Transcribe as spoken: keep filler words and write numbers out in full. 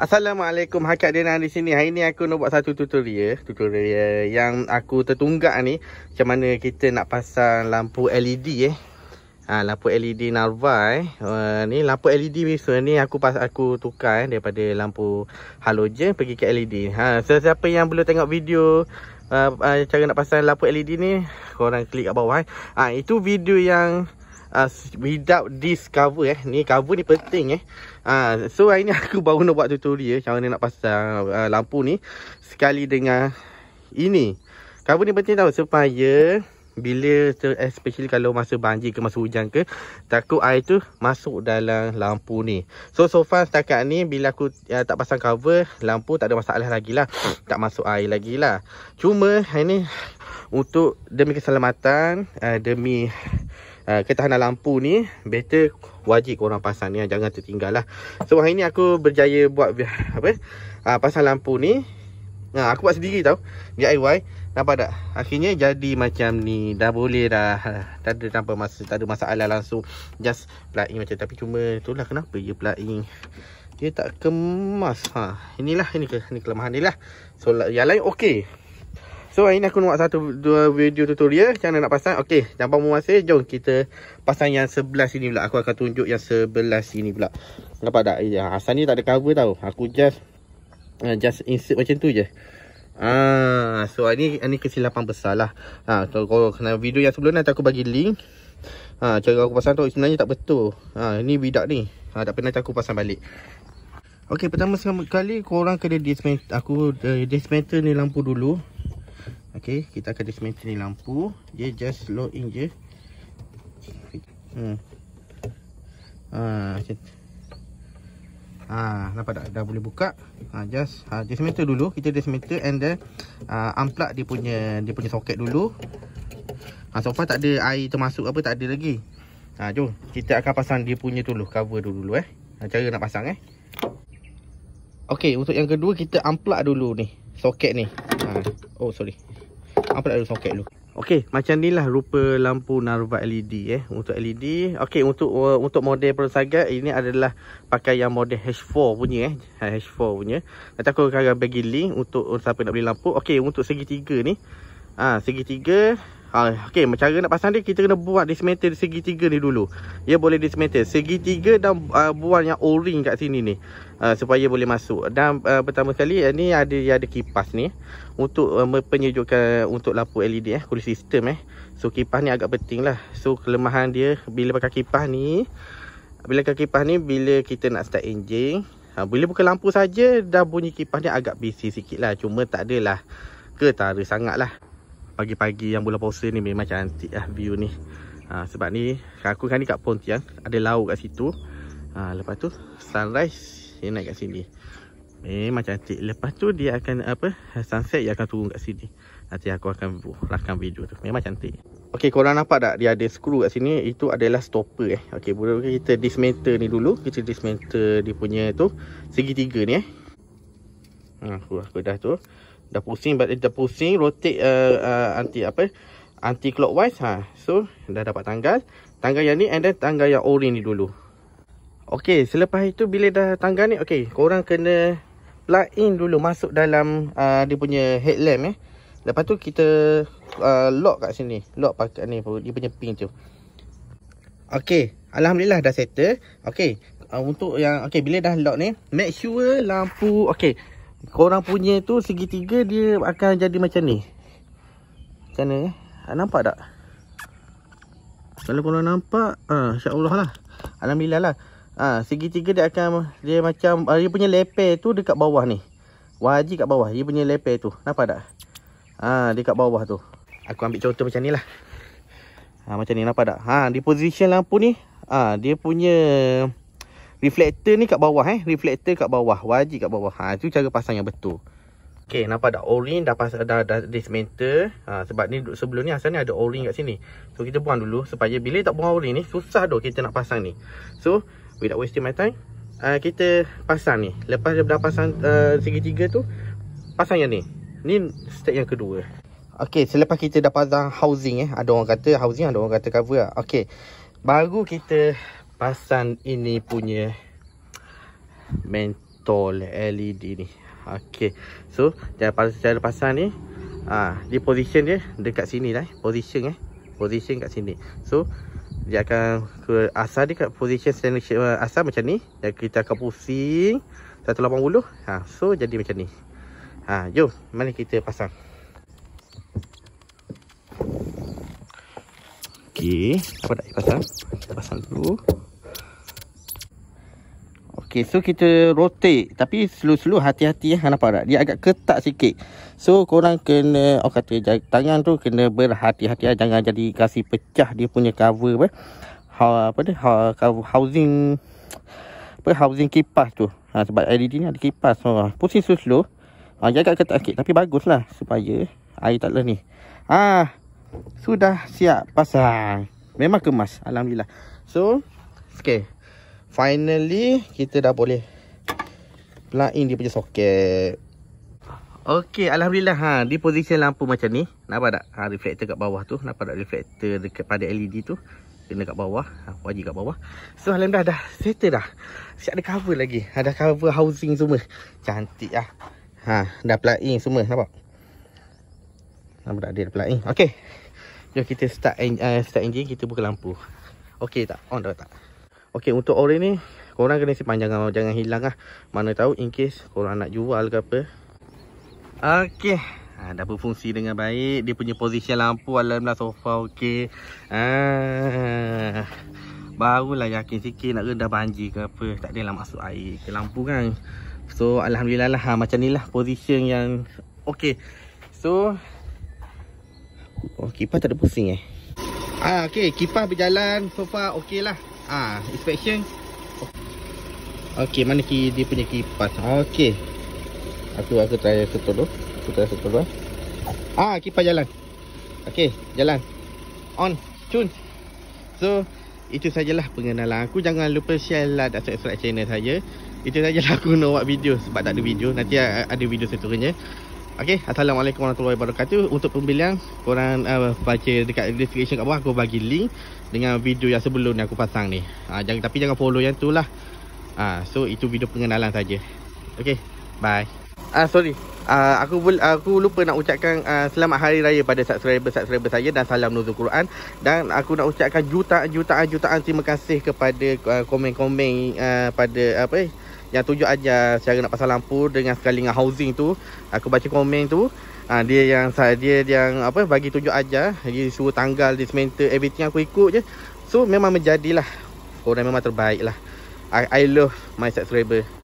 Assalamualaikum, Hakat Dinan di sini. Hari ni aku nak buat satu tutorial Tutorial yang aku tertunggak ni, macam mana kita nak pasang lampu L E D eh ha, lampu L E D Narva eh uh, ni lampu L E D biasa ni aku pas aku tukar eh, daripada lampu halogen pergi ke L E D. Ha, so, siapa yang belum tengok video uh, uh, cara nak pasang lampu L E D ni, korang klik kat bawah eh. Ha, itu video yang Uh, without this cover eh. Ni cover ni penting eh. uh, So hari ni aku baru nak buat tutorial cara nak pasang uh, lampu ni sekali dengan ini. Cover ni penting tau, supaya bila especially kalau masa banjir ke masa hujan ke, takut air tu masuk dalam lampu ni. So so far setakat ni bila aku uh, tak pasang cover, lampu tak ada masalah lagi lah, tak masuk air lagi lah. Cuma hari ni untuk demi keselamatan, uh, demi Uh, ketahanan lampu ni, better wajib korang pasang ni, jangan tertinggal lah. So hari ni aku berjaya buat apa? Uh, pasang lampu ni. Nah, aku buat sendiri tau, D I Y. Nampak tak? Akhirnya jadi macam ni. Dah boleh dah. Tak ada tanpa masa, tak ada masalah langsung. Just plug in macam. Tapi cuma itulah kenapa dia plug in, dia tak kemas. Ha, inilah ini, ke, ini kelemahan dia lah. So yang lain okey. So hari ni aku nak buat satu dua video tutorial macam mana nak pasang. Okey, tanpa memuasai, jom kita pasang yang sebelah sini pula. Aku akan tunjuk yang sebelah sini pula. Nampak tak? Ya, asal ni tak ada cover tau. Aku just uh, just insert macam tu je. Ah, so hari ni, ni kesilapan besar lah. Ha, so, kalau kena video yang sebelum nanti aku bagi link. Ha, cara aku pasang tu sebenarnya tak betul. Ha, ni bidak ni. Ha, tak pernah aku pasang balik. Okey, pertama sekali korang kena dismantle. Aku uh, dismantle ni lampu dulu. Okey, kita akan dismantle ni lampu. Dia just load in je. Hmm. Ah, macam tu. Ah, nampak tak? Dah boleh buka. Ah, just ah, dismantle dulu. Kita dismantle and then ah, unplug dia punya dia punya soket dulu. Ah, so far tak ada air termasuk apa, tak ada lagi. Ah, jom kita akan pasang dia punya dulu, cover dulu dulu eh. Cara nak pasang eh. Okey, untuk yang kedua kita unplug dulu ni soket ni. Ah, oh sorry. Apa ada soket dulu. Okey, macam inilah rupa lampu Narva L E D eh, untuk L E D. Okey, untuk uh, untuk model ProSaga ini adalah pakai yang model H four punya eh. H four punya. Nanti aku akan bagi link untuk siapa nak beli lampu. Okey, untuk segitiga ni. Ah, ha, segitiga. Ha, okey, cara nak pasang dia kita kena buat dismantle segitiga ni dulu. Ya, boleh dismantle segitiga dan uh, buang yang o-ring kat sini ni. Uh, supaya boleh masuk. Dan uh, pertama sekali uh, ni ada ada kipas ni untuk uh, penyejukkan untuk lampu L E D eh, cooling system eh. So kipas ni agak penting lah. So kelemahan dia bila pakai kipas ni, bila pakai kipas ni bila kita nak start enjin, uh, bila buka lampu saja dah bunyi kipas ni agak bising sikit lah. Cuma tak adalah ketara sangat lah. Pagi-pagi yang bulan puasa ni memang cantik lah view ni. uh, Sebab ni aku kan ni kat Pontian, ada laut kat situ. uh, Lepas tu sunrise dia naik kat sini. Memang cantik. Lepas tu dia akan apa, sunset dia akan turun kat sini. Nanti aku akan rakam video tu. Memang cantik. Okey, korang nampak tak dia ada skru kat sini? Itu adalah stopper eh. Okey, boleh kita dismantle ni dulu. Kita dismantle dia punya tu segitiga ni eh. Ha, aku, aku dah tu. Dah pusing, dah pusing rotate uh, uh, anti apa? Anti clockwise. Ha. So, dah dapat tanggal. Tanggal yang ni and then tanggal yang orange ni dulu. Okey, selepas itu bila dah tangga ni, okey, korang kena plug in dulu, masuk dalam uh, dia punya headlamp eh. Lepas tu kita uh, lock kat sini. Lock pakai ni dia punya pin tu. Okey, alhamdulillah dah settle. Okey, uh, untuk yang okey bila dah lock ni, make sure lampu okey, korang punya tu segitiga dia akan jadi macam ni. Macam ni eh. Nampak tak? Kalau korang nampak, ah uh, insya-Allah lah. Alhamdulillah lah. Ha, segitiga dia akan, dia macam dia punya leper tu dekat bawah ni. Wajib kat bawah dia punya leper tu. Nampak tak? Ha, dekat bawah tu. Aku ambil contoh macam ni lah. Ha, macam ni nampak tak? Ha, di position lampu ni, ha, dia punya reflektor ni kat bawah eh. Reflektor kat bawah, wajib kat bawah. Ha, tu cara pasang yang betul. Okey, nampak tak? O-ring dah pasang, dah, dah dismantle. Ha, sebab ni sebelum ni asal ni ada O-ring kat sini. So kita buang dulu supaya bila tak buang O-ring ni susah doh kita nak pasang ni. So without wasting my time, uh, kita pasang ni. Lepas dah pasang uh, segitiga tu, pasang yang ni. Ni step yang kedua. Okey, selepas kita dah pasang housing eh, ada orang kata housing, ada orang kata cover lah. Okey, baru kita pasang ini punya main betul L E D ni. Okey. So, cara pasang ni ah, dia position dia dekat sini lah. Eh. Position eh. Position kat sini. So, dia akan ke asal dia kat position standard shape asal macam ni. Dan kita akan pusing seratus lapan puluh. Ha, so jadi macam ni. Ha, jom mari kita pasang. Okey, apa nak pasang? Kita pasang dulu. Okey, so kita rotate tapi slow-slow, hati-hati eh. Nampak tak? Dia agak ketat sikit. So korang kena, oh kata tangan tu kena berhati-hati, jangan jadi kasi pecah dia punya cover apa. Ha, apa dia? Ha, housing apa housing kipas tu. Ha, sebab L E D ni ada kipas. So pusing slow-slow. Ha, dia agak ketat sikit tapi baguslah supaya air tak lelah ni. Ah, sudah siap pasang. Memang kemas, alhamdulillah. So, okey. Finally, kita dah boleh plug in dia punya soket. Okey, alhamdulillah. Ha, di position lampu macam ni. Nampak tak? Ha, reflektor kat bawah tu. Nampak tak reflektor dekat pada L E D tu? Kena kat bawah. Ha, wajib kat bawah. So, alhamdulillah dah settle dah. Siap ada cover lagi. Ha, dah cover housing semua. Cantik lah. Ha, dah plug in semua. Nampak? Nampak tak dia dah plug in? Okey. Jom kita start, uh, start engine. Kita buka lampu. Okey tak? On dah tak? Okey, untuk orange ni korang kena simpan, jangan jangan hilang lah. Mana tahu in case korang nak jual ke apa. Okey, ha, dah berfungsi dengan baik. Dia punya position lampu, alhamdulillah sofa okey. Ah, barulah yakin sikit nak redah banjir ke apa. Tak adalah masuk air ke lampu kan. So alhamdulillah lah, ha, macam ni lah position yang okey. So oh, kipas tak ada pusing eh. Ah, okey, kipas berjalan, sofa okey lah. Ah, inspection. Okey, mana ki dia punya kipas? Okey. Aku aku try setor dulu. Aku try setor dulu. Ah, kipas jalan. Okey, jalan. On, cun. So, itu sajalah pengenalan aku. Jangan lupa share lah dan subscribe channel saya. Itu sajalah aku nak buat video sebab tak ada video. Nanti ada video seterusnya. Okey, assalamualaikum warahmatullahi wabarakatuh. Untuk pembelian, korang uh, baca dekat description kat bawah. Aku bagi link dengan video yang sebelum ni aku pasang ni. uh, jangan, Tapi jangan follow yang tu lah. uh, So itu video pengenalan saja. Okey, bye. Ah, uh, Sorry, uh, aku aku lupa nak ucapkan uh, selamat hari raya pada subscriber-subscriber saya. Dan salam nuzul Quran. Dan aku nak ucapkan jutaan-jutaan-jutaan terima kasih kepada uh, komen-komen uh, pada apa eh yang tunjuk ajar cara nak pasang lampu dengan sekali dengan housing tu. Aku baca komen tu. Ha, dia yang saya dia yang apa bagi tunjuk ajar, dia suruh tanggal, dia sementer, everything aku ikut je. So memang menjadilah korang memang terbaiklah. I, I love my subscriber.